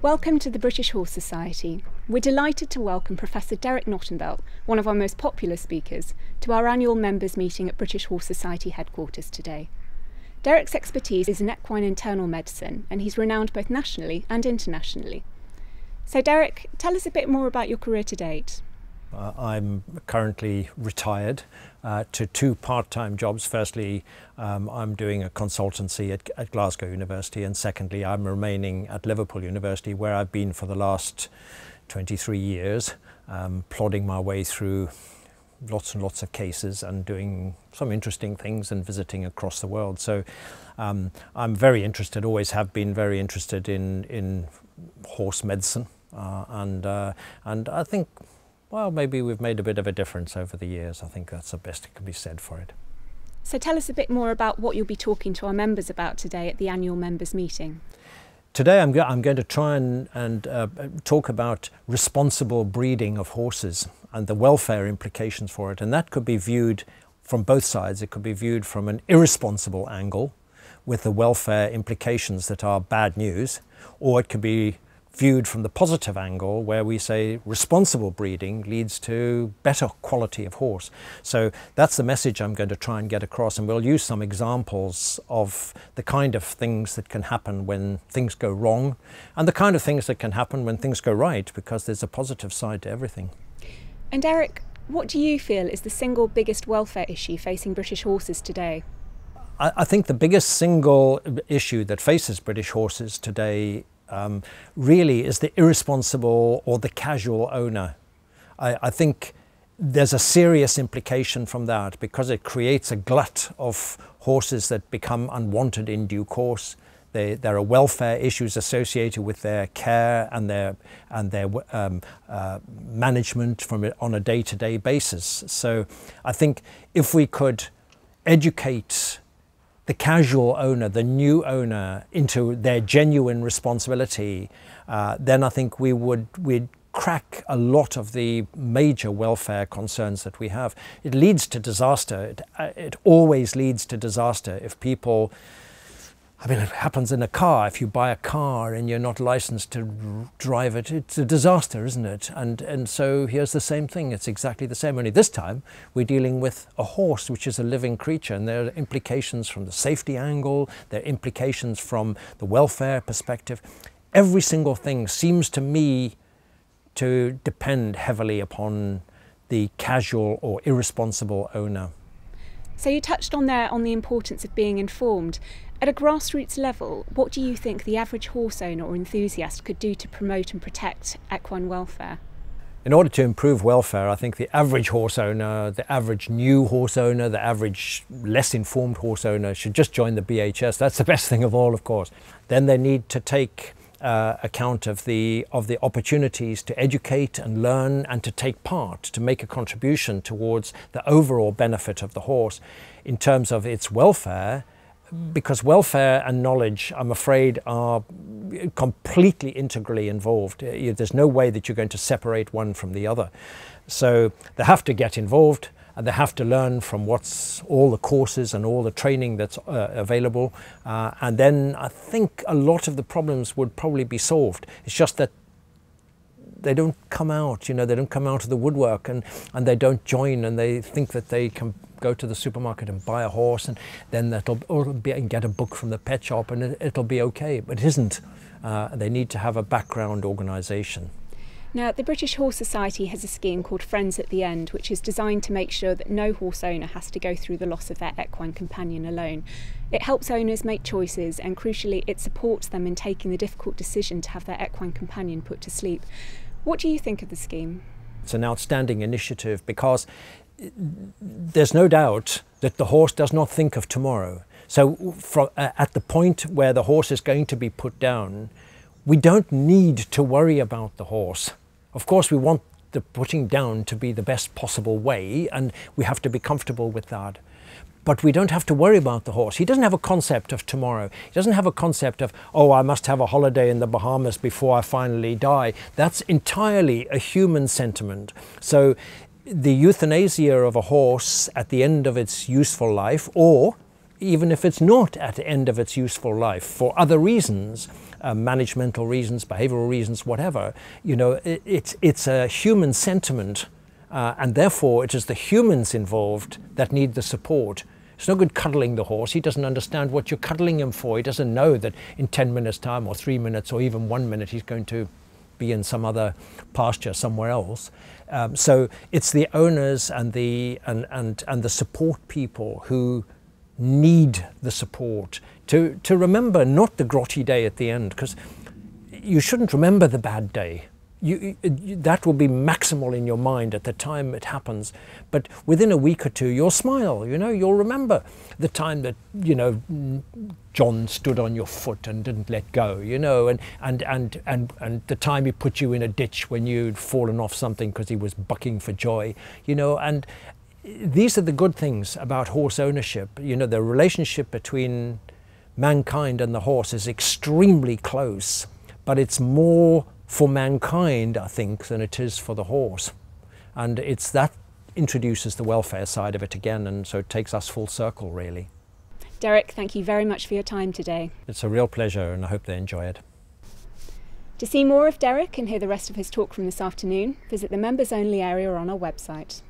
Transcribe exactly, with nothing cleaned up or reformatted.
Welcome to the British Horse Society. We're delighted to welcome Professor Derek Knottenbelt, one of our most popular speakers, to our annual members meeting at British Horse Society headquarters today. Derek's expertise is in equine internal medicine, and he's renowned both nationally and internationally. So Derek, tell us a bit more about your career to date. Uh, I'm currently retired uh, to two part-time jobs. Firstly, um, I'm doing a consultancy at, at Glasgow University, and secondly, I'm remaining at Liverpool University, where I've been for the last twenty-three years, um, plodding my way through lots and lots of cases and doing some interesting things and visiting across the world. So um, I'm very interested, always have been very interested in, in horse medicine, uh, and, uh, and I think, well, maybe we've made a bit of a difference over the years. I think that's the best that can be said for it. So tell us a bit more about what you'll be talking to our members about today at the annual members meeting. Today I'm, go I'm going to try and, and uh, talk about responsible breeding of horses and the welfare implications for it. And that could be viewed from both sides. It could be viewed from an irresponsible angle with the welfare implications that are bad news, or it could be viewed from the positive angle where we say responsible breeding leads to better quality of horse. So that's the message I'm going to try and get across, and we'll use some examples of the kind of things that can happen when things go wrong and the kind of things that can happen when things go right, because there's a positive side to everything. And Derek, what do you feel is the single biggest welfare issue facing British horses today? I, I think the biggest single issue that faces British horses today Um, really is the irresponsible or the casual owner. I, I think there's a serious implication from that, because it creates a glut of horses that become unwanted in due course. They, there are welfare issues associated with their care and their, and their um, uh, management from it on a day-to-day basis. So I think if we could educate the casual owner, the new owner, into their genuine responsibility, uh, then I think we would we'd crack a lot of the major welfare concerns that we have. It leads to disaster. It, it always leads to disaster if people. I mean, it happens in a car. If you buy a car and you're not licensed to drive it, it's a disaster, isn't it? And, and so here's the same thing. It's exactly the same, only this time we're dealing with a horse, which is a living creature, and there are implications from the safety angle, there are implications from the welfare perspective. Every single thing seems to me to depend heavily upon the casual or irresponsible owner. So you touched on there on the importance of being informed. At a grassroots level, what do you think the average horse owner or enthusiast could do to promote and protect equine welfare? In order to improve welfare, I think the average horse owner, the average new horse owner, the average less informed horse owner should just join the B H S. That's the best thing of all, of course. Then they need to take Uh, account of the of the opportunities to educate and learn and to take part, to make a contribution towards the overall benefit of the horse in terms of its welfare, because welfare and knowledge, I'm afraid, are completely integrally involved. There's no way that you're going to separate one from the other. So they have to get involved, and they have to learn from what's all the courses and all the training that's uh, available. Uh, and then I think a lot of the problems would probably be solved. It's just that they don't come out, you know, they don't come out of the woodwork, and, and they don't join, and they think that they can go to the supermarket and buy a horse, and then that'll or be, and get a book from the pet shop, and it, it'll be okay. But it isn't. Uh, they need to have a background organisation. Now, the British Horse Society has a scheme called Friends at the End, which is designed to make sure that no horse owner has to go through the loss of their equine companion alone. It helps owners make choices, and crucially, it supports them in taking the difficult decision to have their equine companion put to sleep. What do you think of the scheme? It's an outstanding initiative, because there's no doubt that the horse does not think of tomorrow. So from, uh, at the point where the horse is going to be put down, we don't need to worry about the horse. Of course, we want the putting down to be the best possible way, and we have to be comfortable with that. But we don't have to worry about the horse. He doesn't have a concept of tomorrow. He doesn't have a concept of, oh, I must have a holiday in the Bahamas before I finally die. That's entirely a human sentiment. So the euthanasia of a horse at the end of its useful life, or even if it's not at the end of its useful life for other reasons, uh, managemental reasons, behavioral reasons, whatever. You know, it, it's, it's a human sentiment, uh, and therefore it is the humans involved that need the support. It's no good cuddling the horse. He doesn't understand what you're cuddling him for. He doesn't know that in ten minutes time or three minutes or even one minute he's going to be in some other pasture somewhere else. Um, so it's the owners and the, and, and, and the support people who need the support to, to remember not the grotty day at the end, because you shouldn't remember the bad day. You, you, that will be maximal in your mind at the time it happens, but within a week or two you'll smile, you know, you'll remember the time that, you know, John stood on your foot and didn't let go, you know, and, and, and, and, and the time he put you in a ditch when you'd fallen off something because he was bucking for joy, you know, and these are the good things about horse ownership. You know, the relationship between mankind and the horse is extremely close, but it's more for mankind, I think, than it is for the horse. And it's that introduces the welfare side of it again, and so it takes us full circle, really. Derek, thank you very much for your time today. It's a real pleasure, and I hope they enjoy it. To see more of Derek and hear the rest of his talk from this afternoon, visit the members-only area on our website.